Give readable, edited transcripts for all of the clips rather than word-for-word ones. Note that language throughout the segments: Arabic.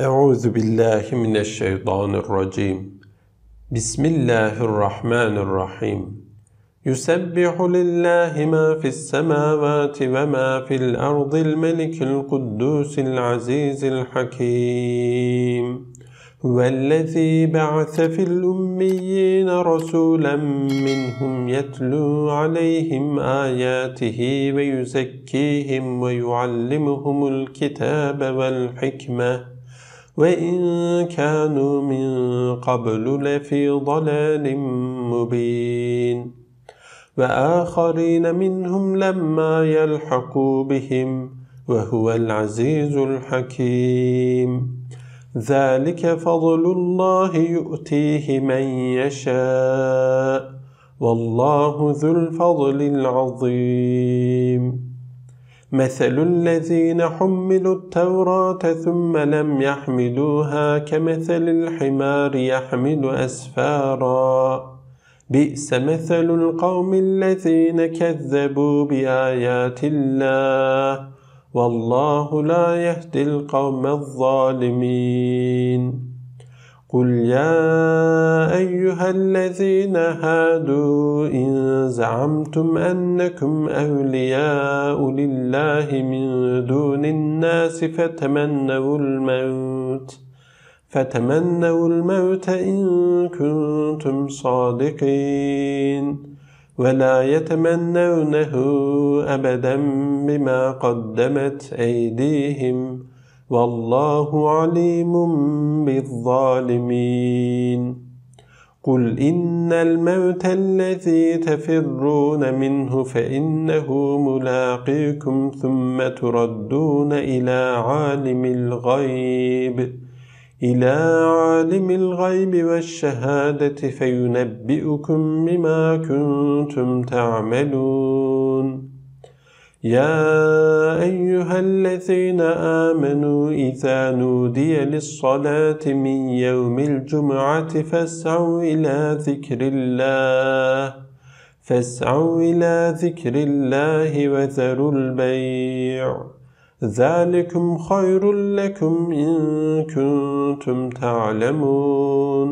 أعوذ بالله من الشيطان الرجيم. بسم الله الرحمن الرحيم. يسبح لله ما في السماوات وما في الأرض الملك القدوس العزيز الحكيم. هو الذي بعث في الأميين رسولا منهم يتلو عليهم آياته ويزكيهم ويعلمهم الكتاب والحكمة وإن كانوا من قبل لفي ضلال مبين. وآخرين منهم لما يلحقوا بهم وهو العزيز الحكيم. ذلك فضل الله يؤتيه من يشاء والله ذو الفضل العظيم. مثل الذين حملوا التوراة ثم لم يحملوها كمثل الحمار يحمل أسفارا بئس مثل القوم الذين كذبوا بآيات الله والله لا يهدي القوم الظالمين. قل يا أيها الذين هادوا إن زعمتم أنكم أولياء لله من دون الناس فتمنوا الموت إن كنتم صادقين. ولا يتمنونه أبدا بما قدمت أيديهم والله عليم بالظالمين. قل إن الموت الذي تفرون منه فإنه ملاقيكم ثم تردون إلى عالم الغيب والشهادة فينبئكم بما كنتم تعملون. يا أيها الذين آمنوا إذا نودي للصلاة من يوم الجمعة فاسعوا إلى ذكر الله وذروا البيع ذلكم خير لكم إن كنتم تعلمون.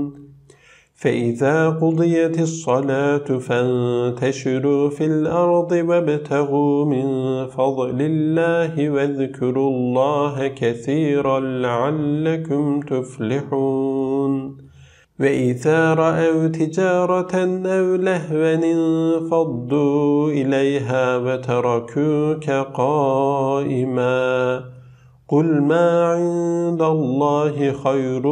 فإذا قضيت الصلاة فانتشروا في الأرض وابتغوا من فضل الله واذكروا الله كثيرا لعلكم تفلحون. وإذا رأوا تجارة أو لهوا انفضوا إليها وتركوك قائما قل ما عند الله خير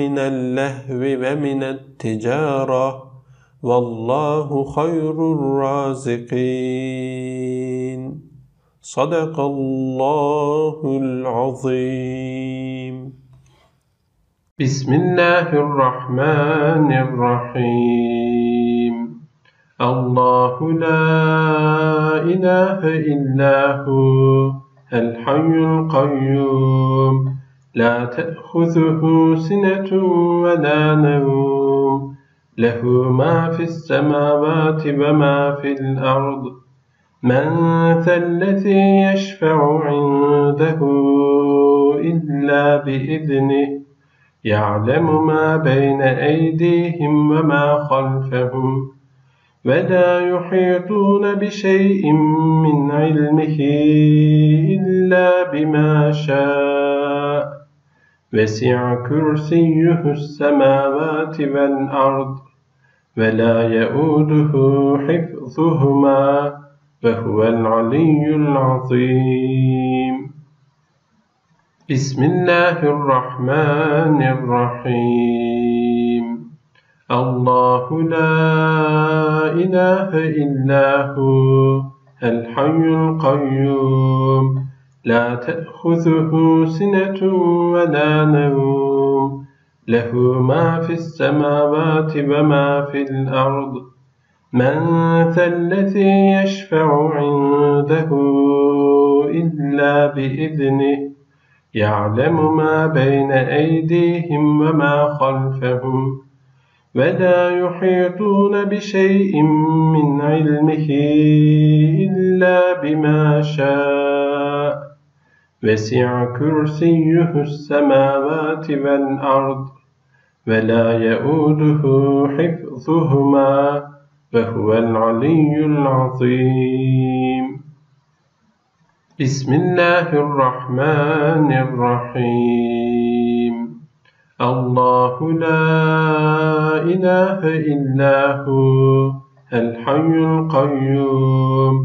من اللهو ومن التجارة والله خير الرازقين. صدق الله العظيم. بسم الله الرحمن الرحيم. الله لا إله إلا هو الحي القيوم لا تأخذه سنة ولا نوم له ما في السماوات وما في الأرض من ذا الذي يشفع عنده إلا بإذنه يعلم ما بين أيديهم وما خلفهم ولا يحيطون بشيء من علمه إلا بما شاء وسع كرسيه السماوات والأرض ولا يؤوده حفظهما وهو العلي العظيم. بسم الله الرحمن الرحيم. الله لا إله إلا هو الحي القيوم لا تأخذه سنة ولا نوم له ما في السماوات وما في الأرض من ذا الذي يشفع عنده إلا بإذنه يعلم ما بين أيديهم وما خلفهم ولا يحيطون بشيء من علمه إلا بما شاء وسع كرسيه السماوات والأرض ولا يؤوده حفظهما وهو العلي العظيم. بسم الله الرحمن الرحيم. الله لا إله إلا هو الحي القيوم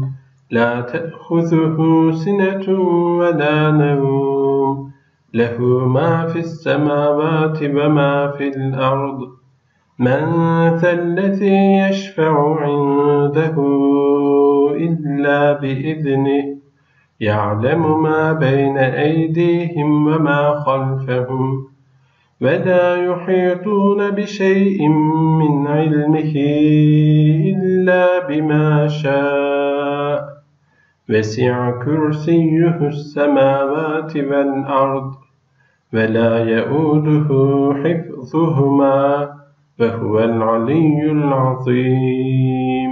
لا تأخذه سنة ولا نوم له ما في السماوات وما في الأرض من ذا الذي يشفع عنده إلا بإذنه يعلم ما بين أيديهم وما خلفهم ولا يحيطون بشيء من علمه إلا بما شاء وسع كرسيه السماوات والأرض ولا يؤوده حفظهما وهو العلي العظيم.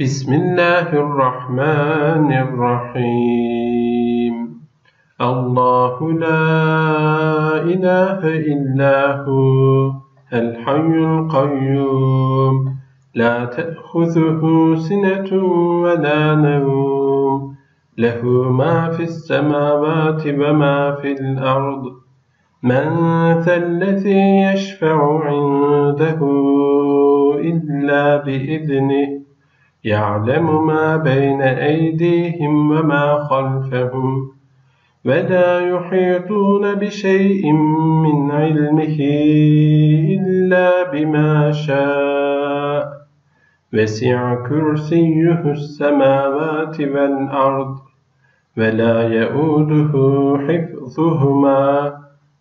بسم الله الرحمن الرحيم. الله لا إله إلا هو الحي القيوم لا تأخذه سنة ولا نوم له ما في السماوات وما في الأرض من ذا الذي يشفع عنده إلا بإذنه يعلم ما بين أيديهم وما خلفهم ولا يحيطون بشيء من علمه إلا بما شاء وسع كرسيه السماوات والأرض ولا يؤوده حفظهما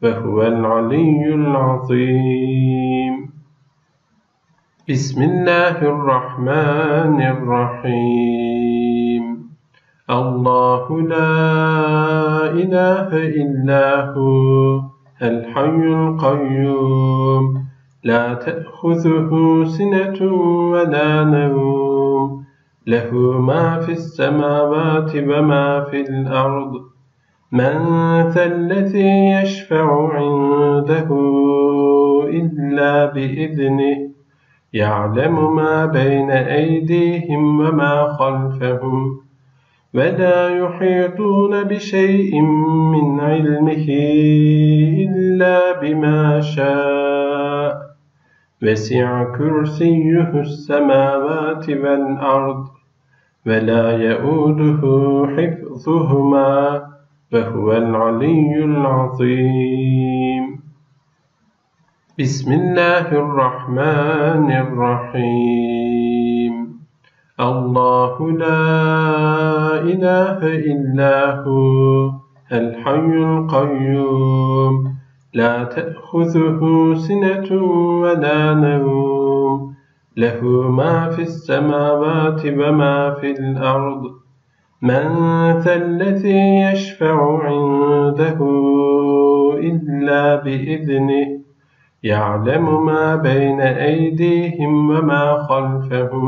وهو العلي العظيم. بسم الله الرحمن الرحيم. الله لا إله إلا هو الحي القيوم لا تأخذه سنة ولا نوم له ما في السماوات وما في الأرض من ذا الذي يشفع عنده إلا بإذنه يعلم ما بين أيديهم وما خلفهم ولا يحيطون بشيء من علمه إلا بما شاء وسع كرسيه السماوات والأرض ولا يؤوده حفظهما وهو العلي العظيم. بسم الله الرحمن الرحيم. الله لا إله إلا هو الحي القيوم لا تأخذه سنة ولا نوم له ما في السماوات وما في الأرض من ذا الذي يشفع عنده إلا بإذنه يعلم ما بين أيديهم وما خلفهم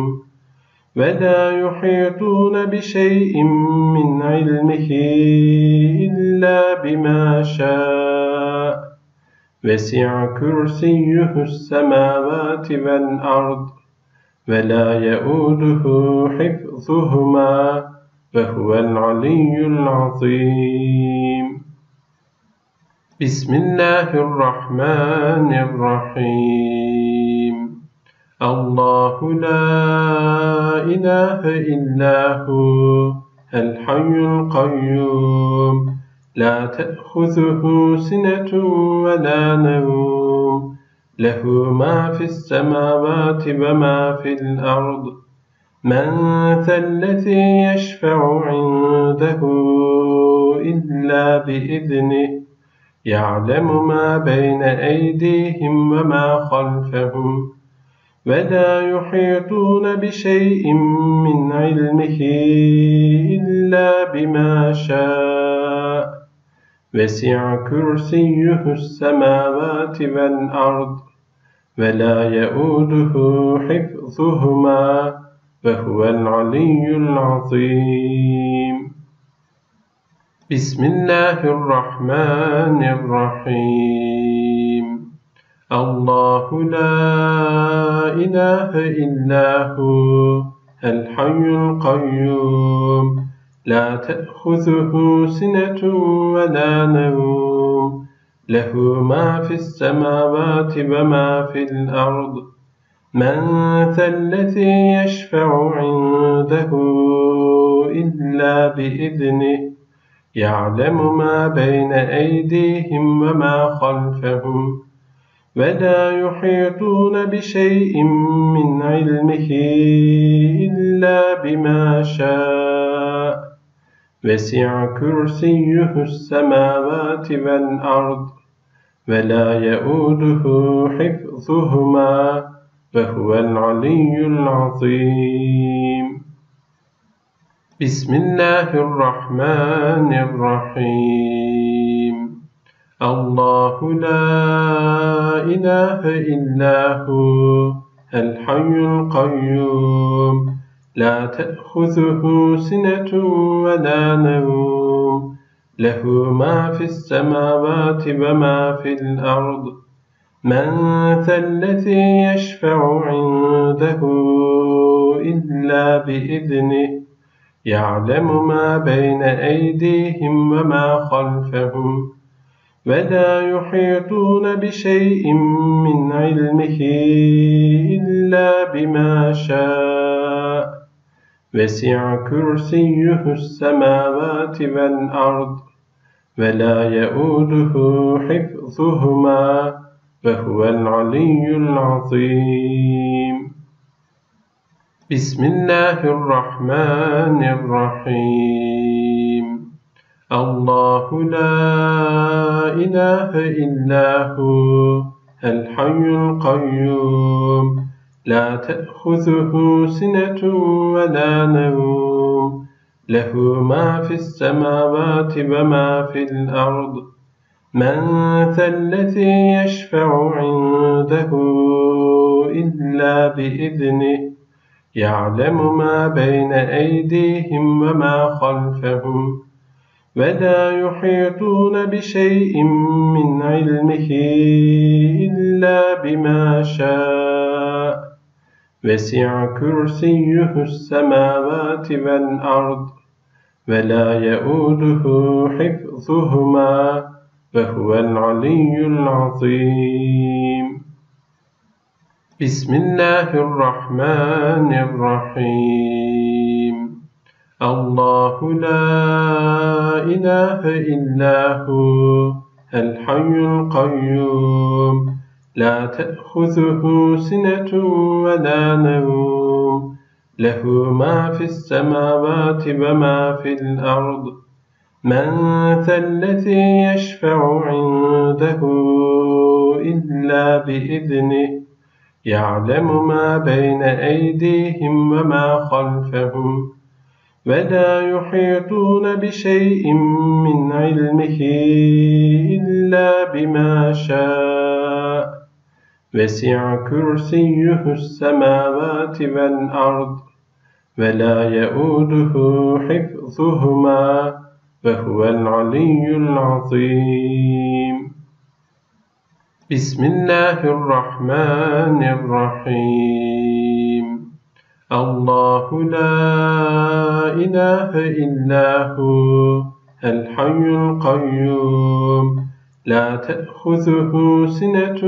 ولا يحيطون بشيء من علمه إلا بما شاء وسع كرسيه السماوات والأرض ولا يؤوده حفظهما وهو العلي العظيم. بسم الله الرحمن الرحيم. الله لا إله إلا هو الحي القيوم لا تأخذه سنة ولا نوم له ما في السماوات وما في الأرض من ذا الذي يشفع عنده إلا بإذنه يعلم ما بين أيديهم وما خلفهم ولا يحيطون بشيء من علمه إلا بما شاء وسع كرسيه السماوات والأرض ولا يؤوده حفظهما وهو العلي العظيم. بسم الله الرحمن الرحيم. الله لا إله إلا هو الحي القيوم لا تأخذه سنة ولا نوم له ما في السماوات وما في الأرض من ذا الذي يشفع عنده إلا بإذنه يعلم ما بين أيديهم وما خلفهم ولا يحيطون بشيء من علمه إلا بما شاء وسع كرسيه السماوات والأرض ولا يؤوده حفظهما وهو العلي العظيم. بسم الله الرحمن الرحيم. الله لا إله إلا هو الحي القيوم لا تأخذه سنة ولا نوم له ما في السماوات وما في الأرض من ذا الذي يشفع عنده إلا بإذنه يعلم ما بين أيديهم وما خلفهم ولا يحيطون بشيء من علمه إلا بما شاء وسع كرسيه السماوات والأرض ولا يؤوده حفظهما وهو العلي العظيم. بسم الله الرحمن الرحيم. الله لا إله إلا هو الحي القيوم لا تأخذه سنة ولا نوم له ما في السماوات وما في الأرض من ذا الذي يشفع عنده إلا بإذنه يعلم ما بين أيديهم وما خلفهم ولا يحيطون بشيء من علمه إلا بما شاء وسع كرسيه السماوات والأرض ولا يؤوده حفظهما وهو العلي العظيم. بسم الله الرحمن الرحيم. الله لا إله إلا هو الحي القيوم لا تأخذه سنة ولا نوم له ما في السماوات وما في الأرض من ذا الذي يشفع عنده إلا بإذنه يعلم ما بين أيديهم وما خلفهم ولا يحيطون بشيء من علمه إلا بما شاء وسع كرسيه السماوات والأرض ولا يؤوده حفظهما وهو العلي العظيم. بسم الله الرحمن الرحيم. الله لا إله إلا هو الحي القيوم لا تأخذه سنة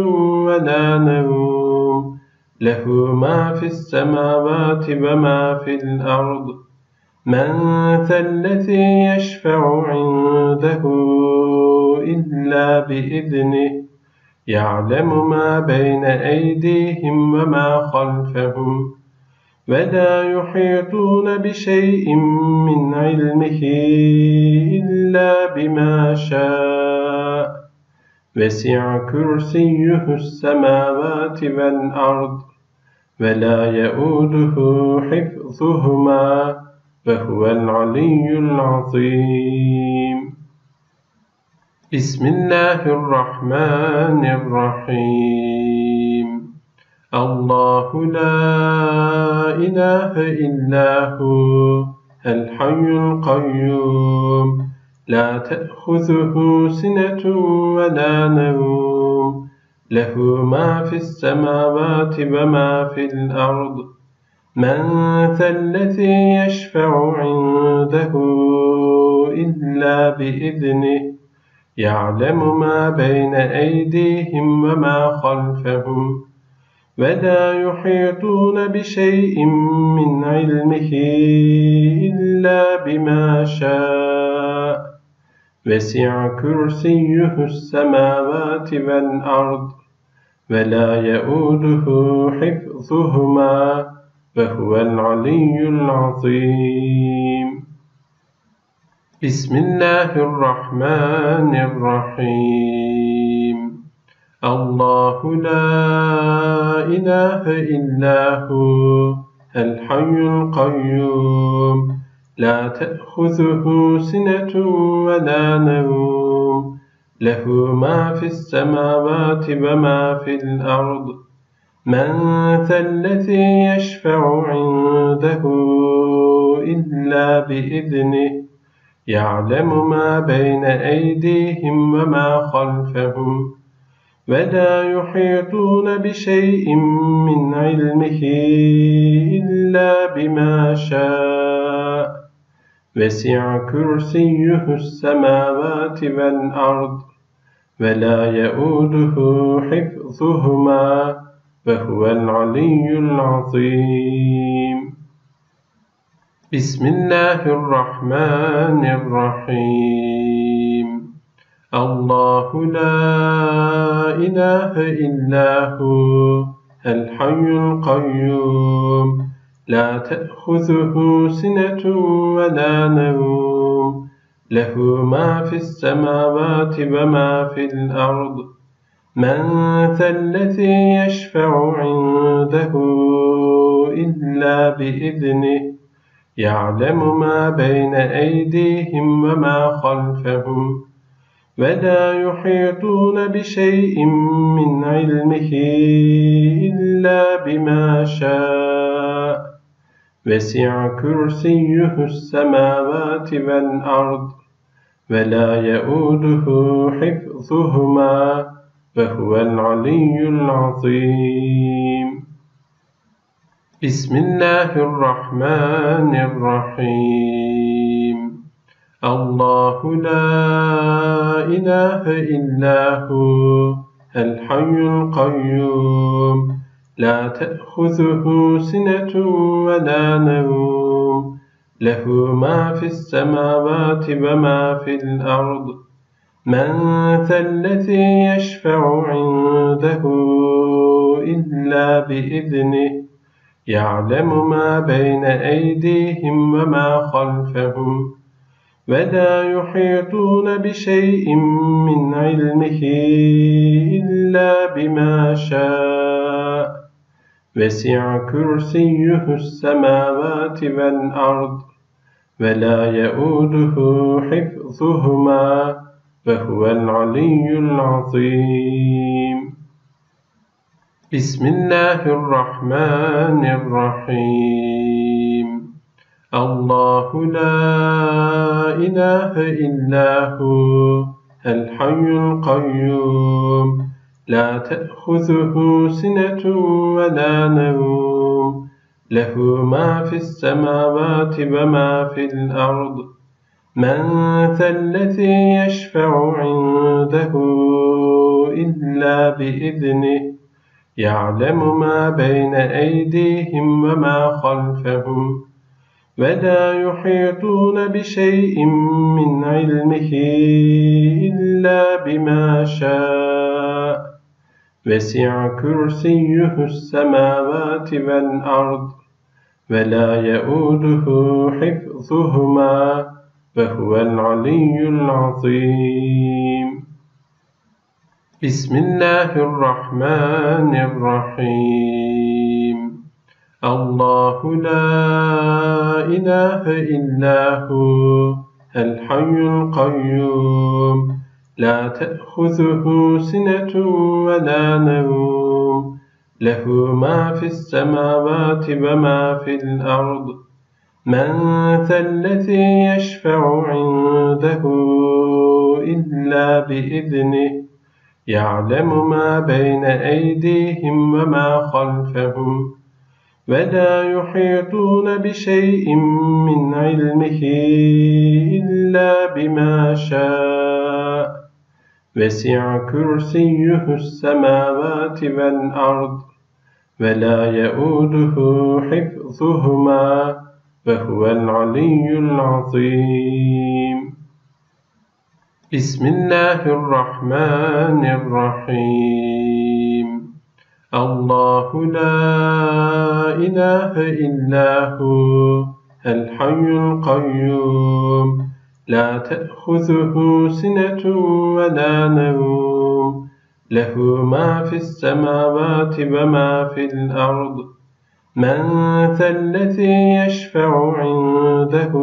ولا نوم له ما في السماوات وما في الأرض من ذا الذي يشفع عنده إلا بإذنه يعلم ما بين أيديهم وما خلفهم ولا يحيطون بشيء من علمه إلا بما شاء وسع كرسيه السماوات والأرض ولا يؤوده حفظهما وهو العلي العظيم. بسم الله الرحمن الرحيم. الله لا إله إلا هو الحي القيوم لا تأخذه سنة ولا نوم له ما في السماوات وما في الأرض من ذا الذي يشفع عنده إلا بإذنه يعلم ما بين أيديهم وما خلفهم ولا يحيطون بشيء من علمه إلا بما شاء وسع كرسيه السماوات والأرض ولا يؤوده حفظهما وهو العلي العظيم. بسم الله الرحمن الرحيم. الله لا إله إلا هو الحي القيوم لا تأخذه سنة ولا نوم له ما في السماوات وما في الأرض من ذا الذي يشفع عنده إلا بإذنه يعلم ما بين أيديهم وما خلفهم ولا يحيطون بشيء من علمه إلا بما شاء وسع كرسيه السماوات والأرض ولا يؤوده حفظهما وهو العلي العظيم. بسم الله الرحمن الرحيم. الله لا إله إلا هو الحي القيوم لا تأخذه سنة ولا نوم له ما في السماوات وما في الأرض من ذا الذي يشفع عنده إلا بإذنه يعلم ما بين أيديهم وما خلفهم ولا يحيطون بشيء من علمه إلا بما شاء وسع كرسيه السماوات والأرض ولا يؤوده حفظهما وهو العلي العظيم. بسم الله الرحمن الرحيم. الله لا إله إلا هو الحي القيوم لا تأخذه سنة ولا نوم له ما في السماوات وما في الأرض من ذا الذي يشفع عنده إلا بإذنه يعلم ما بين أيديهم وما خلفهم ولا يحيطون بشيء من علمه إلا بما شاء وسع كرسيه السماوات والأرض ولا يؤوده حفظهما وهو العلي العظيم. بسم الله الرحمن الرحيم. الله لا إله إلا هو الحي القيوم لا تأخذه سنة ولا نوم له ما في السماوات وما في الأرض من ذا الذي يشفع عنده إلا بإذنه يعلم ما بين أيديهم وما خلفهم ولا يحيطون بشيء من علمه إلا بما شاء وسع كرسيه السماوات والأرض ولا يؤوده حفظهما وهو العلي العظيم. بسم الله الرحمن الرحيم. الله لا إله إلا هو الحي القيوم لا تأخذه سنة ولا نوم له ما في السماوات وما في الأرض من ذا الذي يشفع عنده إلا بإذنه يعلم ما بين أيديهم وما خلفهم ولا يحيطون بشيء من علمه إلا بما شاء وسع كرسيه السماوات والأرض ولا يؤوده حفظهما وهو العلي العظيم. بسم الله الرحمن الرحيم. الله لا إله إلا هو الحي القيوم لا تأخذه سنة ولا نوم له ما في السماوات وما في الأرض من ذا الذي يشفع عنده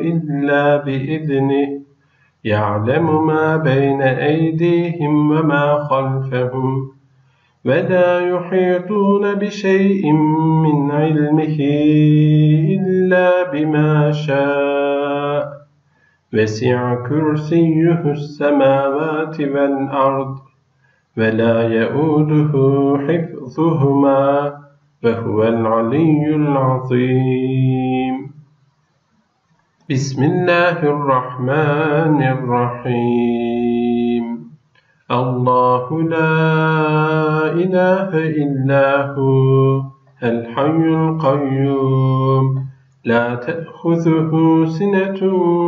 إلا بإذنه يعلم ما بين أيديهم وما خلفهم ولا يحيطون بشيء من علمه إلا بما شاء وسع كرسيه السماوات والأرض ولا يؤوده حفظهما وهو العلي العظيم. بسم الله الرحمن الرحيم. الله لا إله إلا هو الحي القيوم لا تأخذه سنة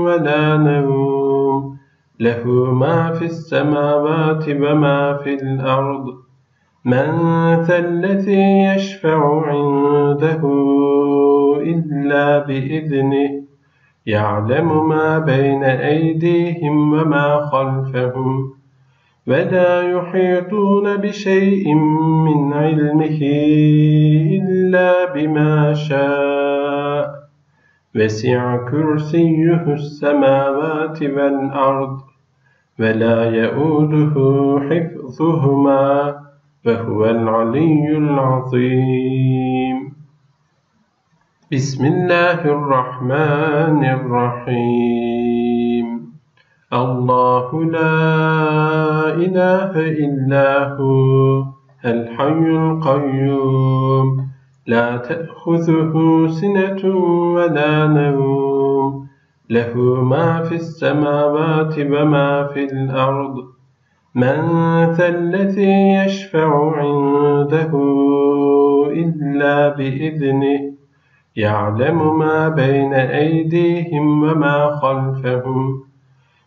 ولا نوم له ما في السماوات وما في الأرض من ذا الذي يشفع عنده إلا بإذنه يعلم ما بين أيديهم وما خلفهم ولا يحيطون بشيء من علمه إلا بما شاء وسع كرسيه السماوات والأرض ولا يؤوده حفظهما وهو العلي العظيم. بسم الله الرحمن الرحيم. الله لا إله إلا هو الحي القيوم لا تأخذه سنة ولا نوم له ما في السماوات وما في الأرض من ذا الذي يشفع عنده إلا بإذنه يعلم ما بين أيديهم وما خلفهم